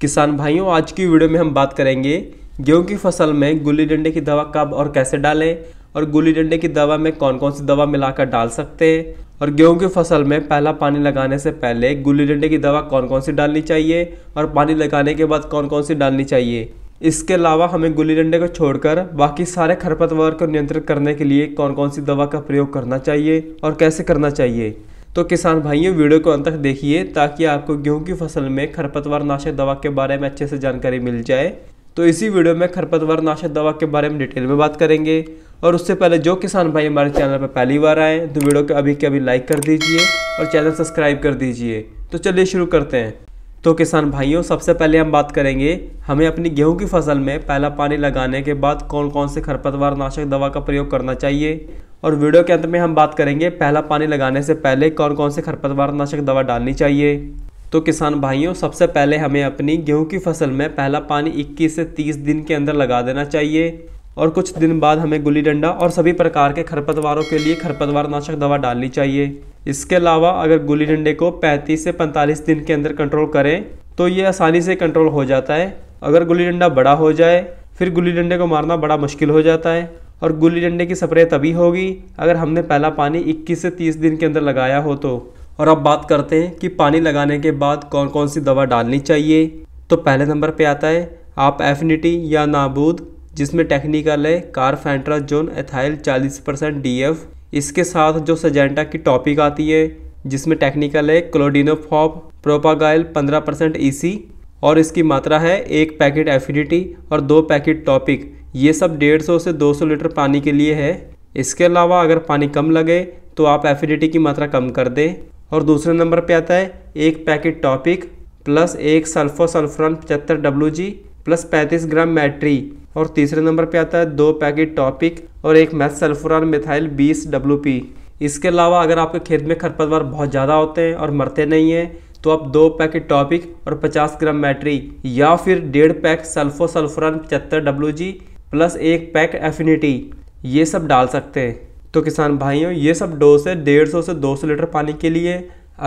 किसान भाइयों, आज की वीडियो में हम बात करेंगे गेहूं की फसल में गुल्ली डंडे की दवा कब और कैसे डालें, और गुल्ली डंडे की दवा में कौन कौन सी दवा मिलाकर डाल सकते हैं, और गेहूं की फसल में पहला पानी लगाने से पहले गुल्ली डंडे की दवा कौन कौन सी डालनी चाहिए और पानी लगाने के बाद कौन कौन सी डालनी चाहिए। इसके अलावा हमें गुल्ली डंडे को छोड़कर बाकी सारे खरपतवार को नियंत्रित करने के लिए कौन कौन सी दवा का प्रयोग करना चाहिए और कैसे करना चाहिए। तो किसान भाइयों, वीडियो को अंत तक देखिए ताकि आपको गेहूं की फसल में खरपतवार नाशक दवा के बारे में अच्छे से जानकारी मिल जाए। तो इसी वीडियो में खरपतवार नाशक दवा के बारे में डिटेल में बात करेंगे, और उससे पहले जो किसान भाई हमारे चैनल पर पहली बार आए तो वीडियो को अभी के अभी लाइक कर दीजिए और चैनल सब्सक्राइब कर दीजिए। तो चलिए शुरू करते हैं। तो किसान भाइयों, सबसे पहले हम बात करेंगे हमें अपनी गेहूं की फसल में पहला पानी लगाने के बाद कौन कौन से खरपतवार नाशक दवा का प्रयोग करना चाहिए, और वीडियो के अंत में हम बात करेंगे पहला पानी लगाने से पहले कौन कौन से खरपतवार नाशक दवा डालनी चाहिए। तो किसान भाइयों, सबसे पहले हमें अपनी गेहूं की फसल में पहला पानी 21 से 30 दिन के अंदर लगा देना चाहिए, और कुछ दिन बाद हमें गुल्ली डंडा और सभी प्रकार के खरपतवारों के लिए खरपतवार नाशक दवा डालनी चाहिए। इसके अलावा अगर गुल्ली डंडे को 35 से 45 दिन के अंदर कंट्रोल करें तो ये आसानी से कंट्रोल हो जाता है। अगर गुल्ली डंडा बड़ा हो जाए फिर गुल्ली डंडे को मारना बड़ा मुश्किल हो जाता है, और गुल्ली डंडे की स्प्रे तभी होगी अगर हमने पहला पानी 21 से 30 दिन के अंदर लगाया हो तो। और अब बात करते हैं कि पानी लगाने के बाद कौन कौन सी दवा डालनी चाहिए। तो पहले नंबर पर आता है आप एफिनिटी या नाबूद, जिसमें टेक्निकल है कार्फेंट्राजोन एथाइल 40% DF। इसके साथ जो सिंजेंटा की टॉपिक आती है जिसमें टेक्निकल है क्लोडिनोफॉप प्रोपागाइल 15% EC, और इसकी मात्रा है 1 पैकेट एफिनिटी और 2 पैकेट टॉपिक। ये सब 150 से 200 लीटर पानी के लिए है। इसके अलावा अगर पानी कम लगे तो आप एफिनिटी की मात्रा कम कर दें। और दूसरे नंबर पर आता है 1 packet topic plus 1 sulfosulfuron 75 WG plus 35 gram मैट्री, और तीसरे नंबर पे आता है 2 पैकेट टॉपिक और 1 मेटसल्फुरॉन मेथाइल 20 WP। इसके अलावा अगर आपके खेत में खरपतवार बहुत ज़्यादा होते हैं और मरते नहीं हैं तो आप 2 पैकेट टॉपिक और 50 ग्राम मैट्री या फिर 1.5 pack sulfosulfuron 75 WG plus 1 pack affinity ये सब डाल सकते हैं। तो किसान भाइयों, ये सब डोज है 150 से 200 लीटर पानी के लिए।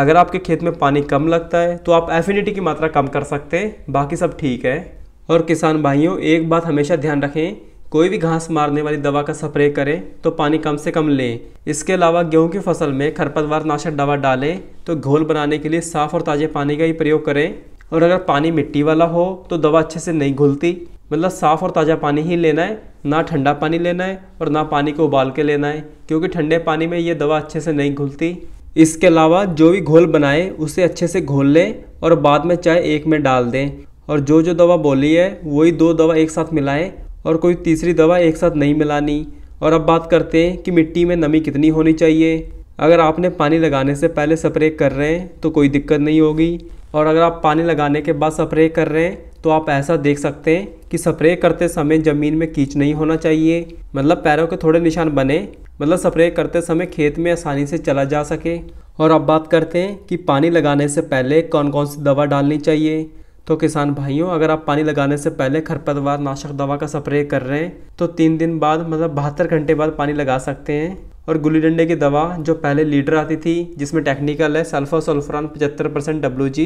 अगर आपके खेत में पानी कम लगता है तो आप एफिनिटी की मात्रा कम कर सकते हैं, बाकी सब ठीक है। और किसान भाइयों, एक बात हमेशा ध्यान रखें, कोई भी घास मारने वाली दवा का स्प्रे करें तो पानी कम से कम लें। इसके अलावा गेहूं की फसल में खरपतवार नाशक दवा डालें तो घोल बनाने के लिए साफ़ और ताज़े पानी का ही प्रयोग करें, और अगर पानी मिट्टी वाला हो तो दवा अच्छे से नहीं घुलती। मतलब साफ़ और ताज़ा पानी ही लेना है, ना ठंडा पानी लेना है और ना पानी को उबाल के लेना है, क्योंकि ठंडे पानी में ये दवा अच्छे से नहीं घुलती। इसके अलावा जो भी घोल बनाएं उसे अच्छे से घोल लें और बाद में चाय एक में डाल दें, और जो दवा बोली है वही 2 दवा एक साथ मिलाएं और कोई तीसरी दवा एक साथ नहीं मिलानी। और अब बात करते हैं कि मिट्टी में नमी कितनी होनी चाहिए। अगर आपने पानी लगाने से पहले स्प्रे कर रहे हैं तो कोई दिक्कत नहीं होगी, और अगर आप पानी लगाने के बाद स्प्रे कर रहे हैं तो आप ऐसा देख सकते हैं कि स्प्रे करते समय ज़मीन में कीच नहीं होना चाहिए, मतलब पैरों के थोड़े निशान बने, मतलब स्प्रे करते समय खेत में आसानी से चला जा सके। और अब बात करते हैं कि पानी लगाने से पहले कौन कौन सी दवा डालनी चाहिए। तो किसान भाइयों, अगर आप पानी लगाने से पहले खरपतवार नाशक दवा का स्प्रे कर रहे हैं तो 3 दिन बाद, मतलब 72 घंटे बाद पानी लगा सकते हैं। और गुल्ली डंडे की दवा जो पहले लीडर आती थी जिसमें टेक्निकल है सल्फोसल्फुरॉन 75% WG,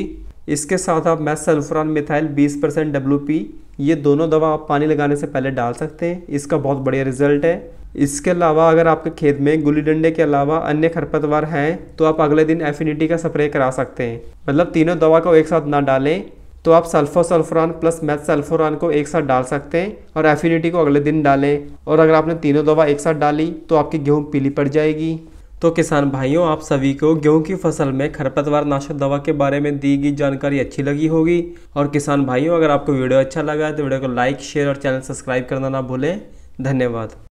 इसके साथ आप मेटसल्फुरॉन मेथाइल 20% WP, ये दोनों दवा आप पानी लगाने से पहले डाल सकते हैं। इसका बहुत बढ़िया रिजल्ट है। इसके अलावा अगर आपके खेत में गुल्ली डंडे के अलावा अन्य खरपतवार हैं तो आप अगले दिन एफिनिटी का स्प्रे करा सकते हैं, मतलब तीनों दवा को एक साथ ना डालें तो आप सल्फोसल्फुरॉन प्लस मेटसल्फुरॉन को एक साथ डाल सकते हैं और एफिनिटी को अगले दिन डालें। और अगर आपने तीनों दवा एक साथ डाली तो आपकी गेहूं पीली पड़ जाएगी। तो किसान भाइयों, आप सभी को गेहूं की फसल में खरपतवार नाशक दवा के बारे में दी गई जानकारी अच्छी लगी होगी। और किसान भाइयों, अगर आपको वीडियो अच्छा लगा है तो वीडियो को लाइक, शेयर और चैनल सब्सक्राइब करना ना भूलें। धन्यवाद।